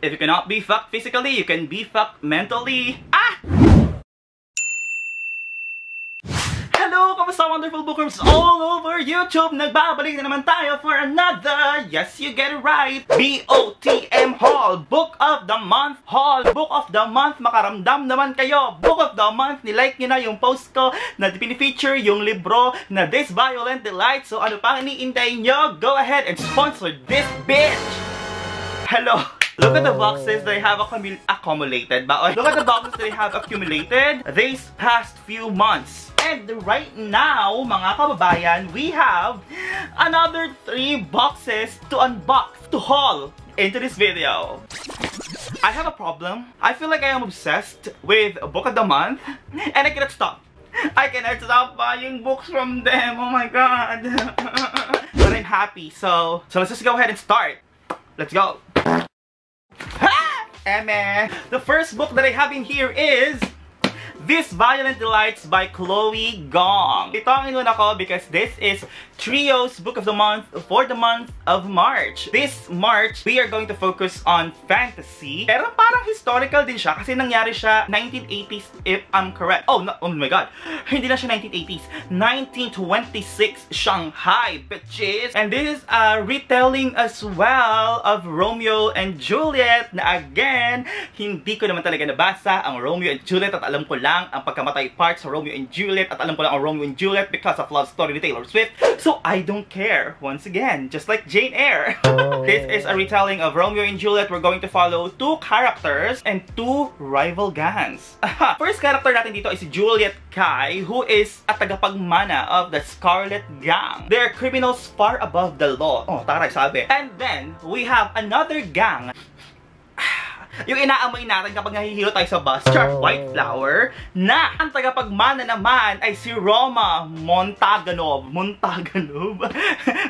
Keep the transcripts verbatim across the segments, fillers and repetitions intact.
If you cannot be fucked physically, you can be fucked mentally. Ah! Hello, kamusta wonderful bookworms all over YouTube! Nagbabalik na naman tayo for another, yes you get it right, B O T M haul, Book of the Month haul, Book of the Month, makaramdam naman kayo, Book of the Month, nilike nyo na yung post ko na pinifeature yung libro na These Violent Delights, so ano pang iniintayin nyo, go ahead and sponsor this bitch! Hello! Look at the boxes they have accumul accumulated. But look at the boxes they have accumulated these past few months. And right now, mga kababayan, we have another three boxes to unbox, to haul into this video. I have a problem. I feel like I am obsessed with Book of the Month, and I cannot stop. I cannot stop buying books from them. Oh my god! But I'm happy. So, so let's just go ahead and start. Let's go. Eme. The first book that I have in here is These Violent Delights by Chloe Gong. Ito ang inuna ko because this is Trio's Book of the Month for the month of March. This March, we are going to focus on fantasy. Pero parang historical din siya kasi nangyari siya nineteen eighties if I'm correct. Oh, no, oh my god. Hindi na siya nineteen eighties. nineteen twenty-six Shanghai, bitches. And this is a retelling as well of Romeo and Juliet na again, hindi ko naman talaga nabasa ang Romeo and Juliet at alam ko lang ang pagkamatay part sa Romeo and Juliet at alam ko lang ang Romeo and Juliet because of love story ni Taylor Swift. So I don't care. Once again, just like Jane Eyre. This is a retelling of Romeo and Juliet. We're going to follow two characters and two rival gangs. First character natin dito is Juliet Kai, who is a tagapagmana of the Scarlet Gang. They are criminals far above the law. Oh, taray sabi. And then we have another gang. Yung inaamoy natin kapag nahihilo tayo sa bus, Sharp White Flower, na ang tagapagmana naman ay si Roma Montagov. Montagov?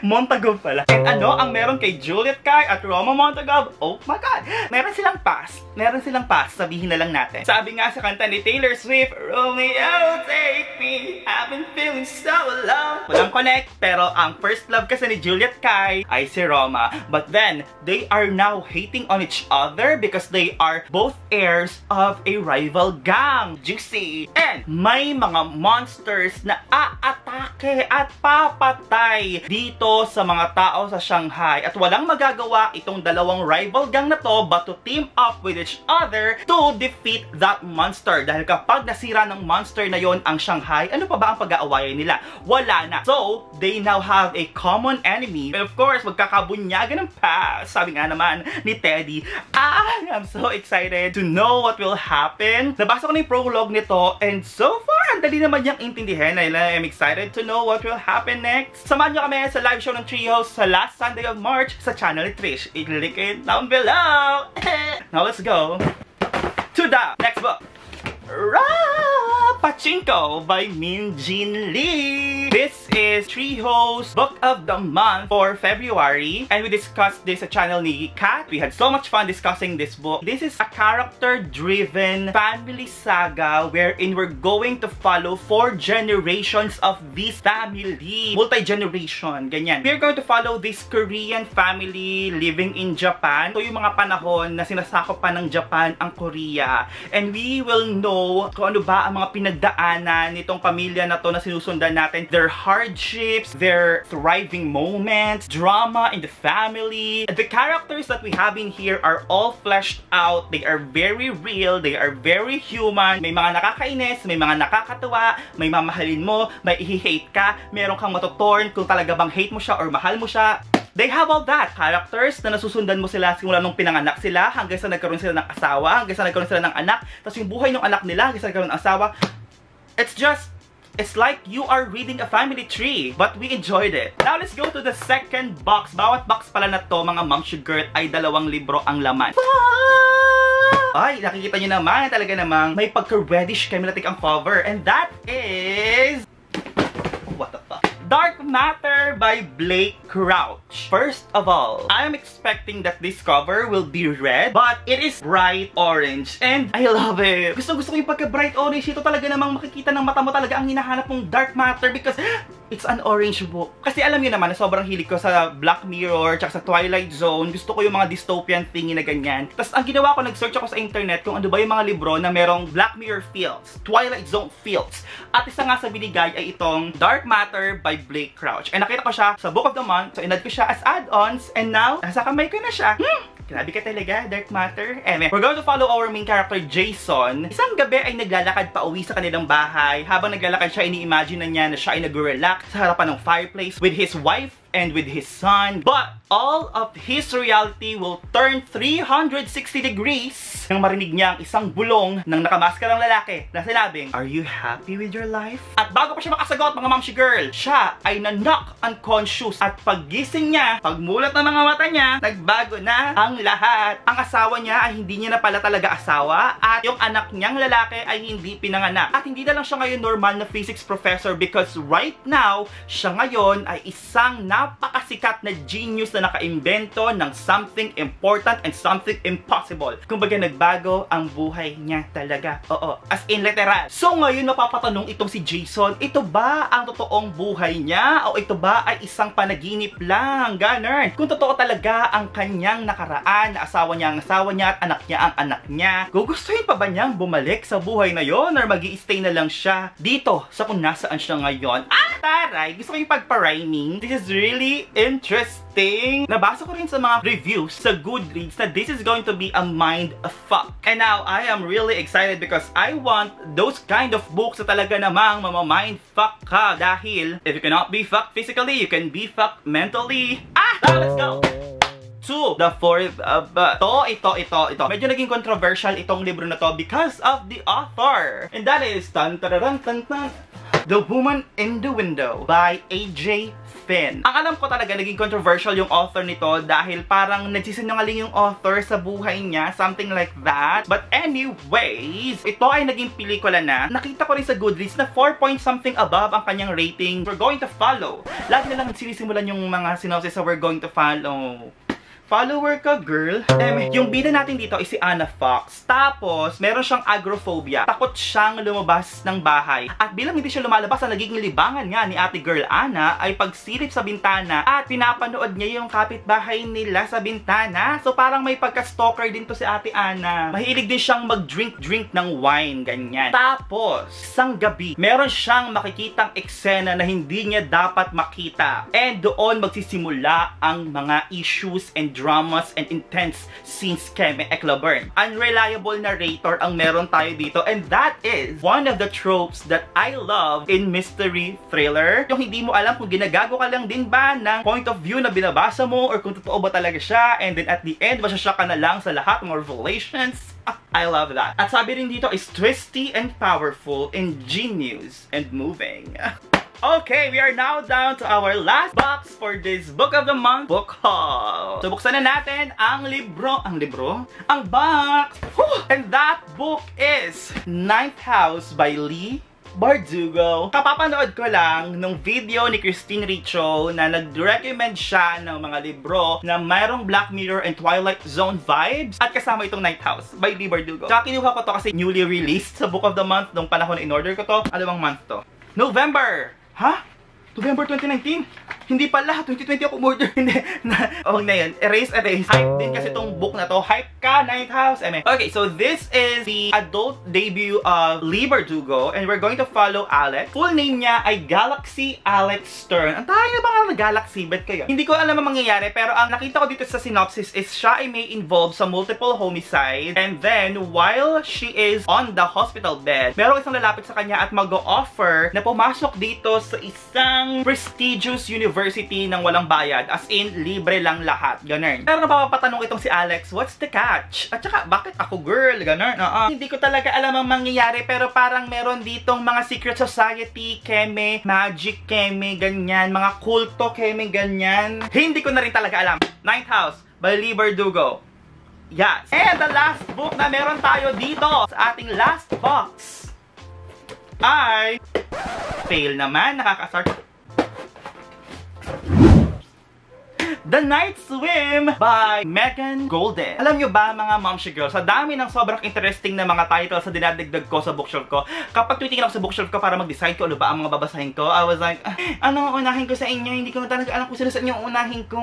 Montagov pala. And ano ang meron kay Juliet Kai at Roma Montagov? Oh my god! Meron silang past. Meron silang past. Sabihin na lang natin. Sabi nga sa kanta ni Taylor Swift, Romeo, take me. I've been feeling so alone. Walang connect. Pero ang first love kasi ni Juliet Kai ay si Roma. But then, they are now hating on each other because they are both heirs of a rival gang. Juicy! And may mga monsters na aatake at papatay dito sa mga tao sa Shanghai. At walang magagawa itong dalawang rival gang na to but to team up with each other to defeat that monster. Dahil kapag nasira ng monster na yon ang Shanghai, ano pa ba ang pag-aawayan nila? Wala na. So, they now have a common enemy. And of course, magkakabunyagan ng past. Sabi nga naman ni Teddy, ah, I'm so excited to know what will happen. Nabasa ko na yung prologue nito and so far, ang dali naman niyang intindihin. I'm excited to know what will happen next. Samahan niyo kami sa live show ng Trio sa last Sunday of March sa channel ni Trish. I-click it down below. Now let's go to the next book. Ra! Pachinko by Min Jin Lee. This is Trio's Book of the Month for February, and we discussed this sa channel ni Kat. We had so much fun discussing this book. This is a character-driven family saga wherein we're going to follow four generations of this family. Multi-generation, ganyan. We're going to follow this Korean family living in Japan. So yung mga panahon na sinasakop pa ng Japan ang Korea. And we will know kung ano ba ang mga pinagdaanan nitong pamilya na to na sinusundan natin, their hardships, their thriving moments, drama in the family. The characters that we have in here are all fleshed out. They are very real, they are very human. May mga nakakainis, may mga nakakatawa, may mamahalin mo, may i-hate ka, meron kang matutorn kung talaga bang hate mo siya or mahal mo siya. They have all that. Characters na nasusundan mo sila simula nung pinanganak sila hanggang sa nagkaroon sila ng asawa, hanggang sa nagkaroon sila ng anak, tapos yung buhay ng anak nila hanggang sa nagkaroon ng asawa. It's just, it's like you are reading a family tree, but we enjoyed it. Now let's go to the second box. Bawat box pala na to, mga mom sugar, ay dalawang libro ang laman. Ay, nakikita nyo naman, talaga namang may pagka-reddish kamilatik ang cover. And that is... what the fuck? Dark Matter by Blake Crouch. First of all, I'm expecting that this cover will be red, but it is bright orange. And I love it. Gusto gusto ko yung pagka-bright orange. Ito talaga namang makikita ng mata mo talaga ang hinahanap ng Dark Matter because It's an orange book. Kasi alam niyo naman na sobrang hilig ko sa Black Mirror, tsaka sa Twilight Zone. Gusto ko yung mga dystopian thingy na ganyan. Tapos ang ginawa ko, nag-search ako sa internet kung ano ba yung mga libro na merong Black Mirror feels, Twilight Zone feels. At isa nga sa binigay ay itong Dark Matter by Blake Crouch. And nakita ko siya sa Book of the Month. So inad ko siya as add-ons. And now, nasa kamay ko na siya. Hmm! Grabe ka talaga, Dark Matter. Eme. We're going to follow our main character, Jason. Isang gabi ay naglalakad pa uwi sa kanilang bahay. Habang naglalakad siya, ini-imagine na niya na siya ay nag-relax sa harapan ng fireplace with his wife and with his son. But all of his reality will turn three hundred sixty degrees nang marinig niya ang isang bulong ng nakamaskarang lalaki na sinabing, "Are you happy with your life?" At bago pa siya makasagot, mga mamshi girl, siya ay na-knock unconscious. At paggising niya, pagmulat ng mga mata niya, nagbago na ang lahat. Ang asawa niya ay hindi niya na pala talaga asawa. At yung anak niyang lalaki ay hindi pinanganak. At hindi na lang siya ngayon normal na physics professor, because right now, siya ngayon ay isang napakasikat na genius na nakaimbento ng something important and something impossible. Kumbaga nagbago ang buhay niya talaga. Oo, as in literal. So ngayon napapatanong itong si Jason, ito ba ang totoong buhay niya o ito ba ay isang panaginip lang? Ganun. Kung totoo talaga ang kanyang nakaraan, na asawa niya ang asawa niya at anak niya ang anak niya, gugustuhin pa ba niyang bumalik sa buhay na yon, or mag-i-stay na lang siya dito sa kung nasaan siya ngayon? Ah, taray! Gusto ko yung pagpa-rhyming. This is really really interesting. Nabasa ko rin sa mga reviews sa Goodreads na this is going to be a mindfuck. And now, I am really excited because I want those kind of books na talaga namang mamamindfuck ka. Dahil, if you cannot be fucked physically, you can be fucked mentally. Ah! Now, let's go! To the fourth, uh, ito, ito, ito, ito. Medyo naging controversial itong libro na to because of the author. And that is, tan tararang tan tan, The Woman in the Window by A J Finn. Ang alam ko talaga, naging controversial yung author nito dahil parang nagsisinungaling yung author sa buhay niya, something like that. But anyways, ito ay naging pelikula na. Nakita ko rin sa Goodreads na four point something above ang kanyang rating. We're going to follow. Lagi na lang sinisimulan yung mga synopsis sa We're Going to Follow. Follower ka, girl. Um, yung bida natin dito is si Anna Fox. Tapos, meron siyang agoraphobia. Takot siyang lumabas ng bahay. At bilang hindi siya lumalabas, ang nagiging libangan nga ni ate girl Anna ay pagsilip sa bintana at pinapanood niya yung kapitbahay nila sa bintana. So, parang may pagka-stalker din to si ate Anna. Mahilig din siyang mag-drink-drink ng wine, ganyan. Tapos, isang gabi, meron siyang makikitang eksena na hindi niya dapat makita. And doon magsisimula ang mga issues and dramas and intense scenes keme Eklaburn. Unreliable narrator ang meron tayo dito, and that is one of the tropes that I love in mystery thriller. Yung hindi mo alam kung ginagago ka lang din ba ng point of view na binabasa mo or kung totoo ba talaga siya, and then at the end, masasya ka na lang sa lahat ng revelations. I love that. At sabi rin dito is twisty and powerful, ingenious and moving. Okay, we are now down to our last box for this Book of the Month book haul. So, buksan na natin ang libro, ang libro, ang box. Whew! And that book is Ninth House by Leigh Bardugo. Kapapanood ko lang nung video ni Christine Richo na nag-recommend siya ng mga libro na mayroong Black Mirror and Twilight Zone vibes at kasama itong Ninth House by Leigh Bardugo. Tsaka kinuha ko to kasi newly released sa Book of the Month nung panahon na in-order ko to. Ano bang month to? November! Ha? November twenty nineteen? Hindi pala, twenty twenty ako murder. Hindi, huwag na yun. Erase, erase. Hype din kasi tong book na to. Hype ka, Ninth House. Eme. Okay, so this is the adult debut of Leigh Bardugo, and we're going to follow Alex. Full name niya ay Galaxy Alex Stern. Ang tayo na ba nga na Galaxy? Bet kayo? Hindi ko alam ang mangyayari, pero ang nakita ko dito sa synopsis is siya ay may involved sa multiple homicide, and then while she is on the hospital bed, merong isang lalapit sa kanya at mag-offer na pumasok dito sa isang prestigious university University ng walang bayad. As in, libre lang lahat. Ganun. Pero napapatanong itong si Alex, what's the catch? At saka, bakit ako girl? Ganun. Uh-uh. Hindi ko talaga alam ang mangyayari, pero parang meron ditong mga secret society, keme, magic keme, ganyan. Mga kulto keme, ganyan. Hindi ko na rin talaga alam. Ninth House by Leigh Bardugo. Yes. And the last book na meron tayo dito sa ating last box ay... fail naman. Nakakasart... The Night Swim by Megan Golden. Alam nyo ba mga momshi girls, sa dami ng sobrang interesting na mga titles na dinadagdag ko sa bookshelf ko, kapag tumitingin ako sa bookshelf ko para mag-decide ko ano ba ang mga babasahin ko, I was like, ah, ano ang unahin ko sa inyo? Hindi ko talaga alam kung sino sa inyo ang unahin ko.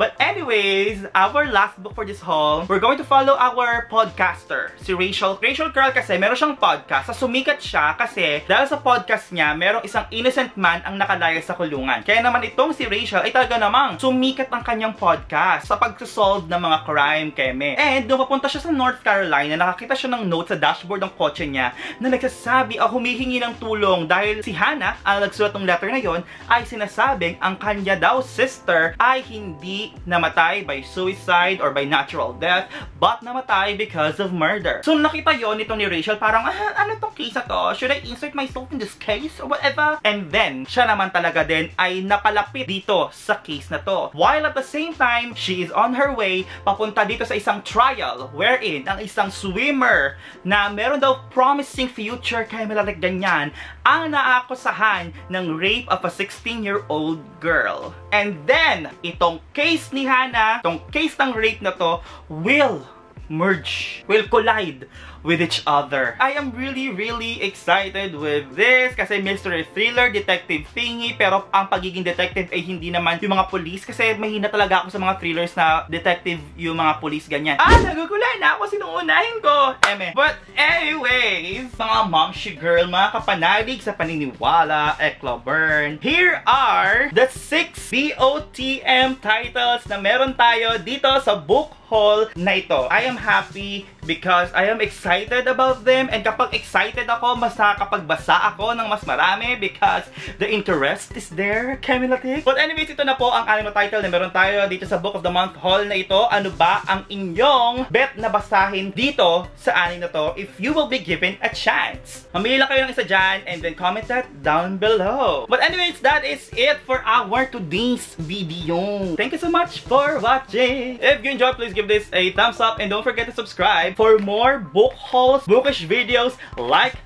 But anyways, our last book for this haul, we're going to follow our podcaster, si Rachel. Rachel Curl kasi, meron siyang podcast. Sa sumikat siya kasi dahil sa podcast niya, merong isang innocent man ang nakalaya sa kulungan. Kaya naman itong si Rachel ay talaga namang sumikat ang kanyang podcast sa pagsosolve ng mga crime keme. And doon papunta siya sa North Carolina, nakakita siya ng note sa dashboard ng kotse niya na nagsasabi o humihingi ng tulong dahil si Hannah, ang nagsulat ng letter na yon, ay sinasabing ang kanya daw sister ay hindi namatay by suicide or by natural death but namatay because of murder. So nakita yon nito ni Rachel, parang ah, ano tong case to? Should I insert myself in this case or whatever? And then, siya naman talaga din ay napalapit dito sa case na to. While at the same time, she is on her way papunta dito sa isang trial wherein ang isang swimmer na meron daw promising future kaya malalagyan niyan ang naakusahan ng rape of a sixteen-year-old girl. And then, itong case ni Hannah, itong case ng rape na to, will merge, will collide with each other. I am really, really excited with this kasi mystery thriller, detective thingy, pero ang pagiging detective ay hindi naman yung mga police kasi mahina talaga ako sa mga thrillers na detective yung mga police ganyan. Ah, nagugulay na ako sinong unahin ko. Eme. But anyways, mga momshi girl, mga kapanalig sa paniniwala, Ekla Burn, here are the six B O T M titles na meron tayo dito sa book haul na ito. I am happy because I am excited about them, and kapag excited ako, mas nakakapagbasa ako ng mas marami because the interest is there, Kemilatik. But anyways, ito na po ang anime title na meron tayo dito sa Book of the Month haul na ito. Ano ba ang inyong bet na basahin dito sa anime na to if you will be given a chance? Mamili lang kayo ng isa dyan and then comment that down below. But anyways, that is it for our today's video. Thank you so much for watching. If you enjoyed, please give this a thumbs up and don't forget to subscribe for more book hauls, bookish videos like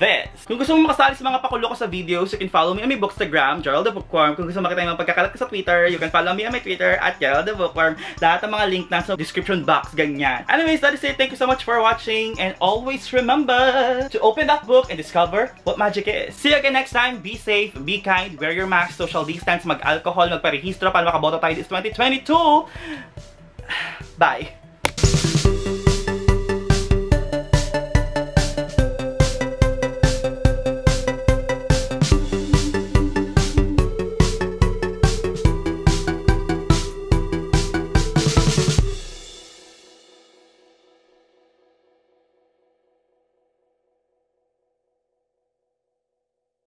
this. Kung gusto mong makasali sa mga pakulo ko sa videos, you can follow me on my Bookstagram, Gerald The Bookworm. Kung gusto makita yung mga pagkakalat ko sa Twitter, you can follow me on my Twitter at Gerald The Bookworm. Lahat ng mga link na sa description box, ganyan. Anyways, that is it. Thank you so much for watching and always remember to open that book and discover what magic is. See you again next time. Be safe, be kind, wear your mask, social distance, mag-alcohol, magparehistro para makaboto tayo this twenty twenty-two. Bye!